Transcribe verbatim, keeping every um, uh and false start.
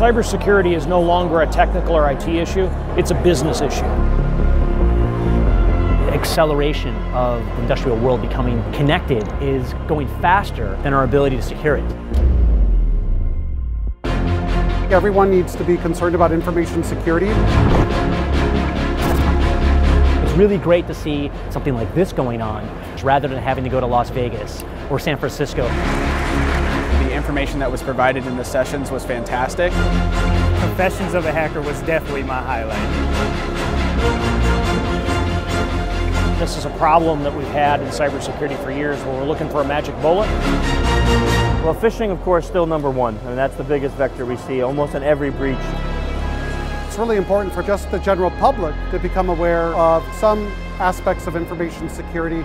Cybersecurity is no longer a technical or I T issue, it's a business issue. The acceleration of the industrial world becoming connected is going faster than our ability to secure it. Everyone needs to be concerned about information security. It's really great to see something like this going on rather than having to go to Las Vegas or San Francisco. The information that was provided in the sessions was fantastic. Confessions of a Hacker was definitely my highlight. This is a problem that we've had in cybersecurity for years where we're looking for a magic bullet. Well, phishing, of course, still number one. I mean, that's the biggest vector we see almost in every breach. It's really important for just the general public to become aware of some aspects of information security.